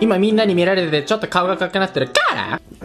今みんなに見られてちょっと顔が赤くなってるから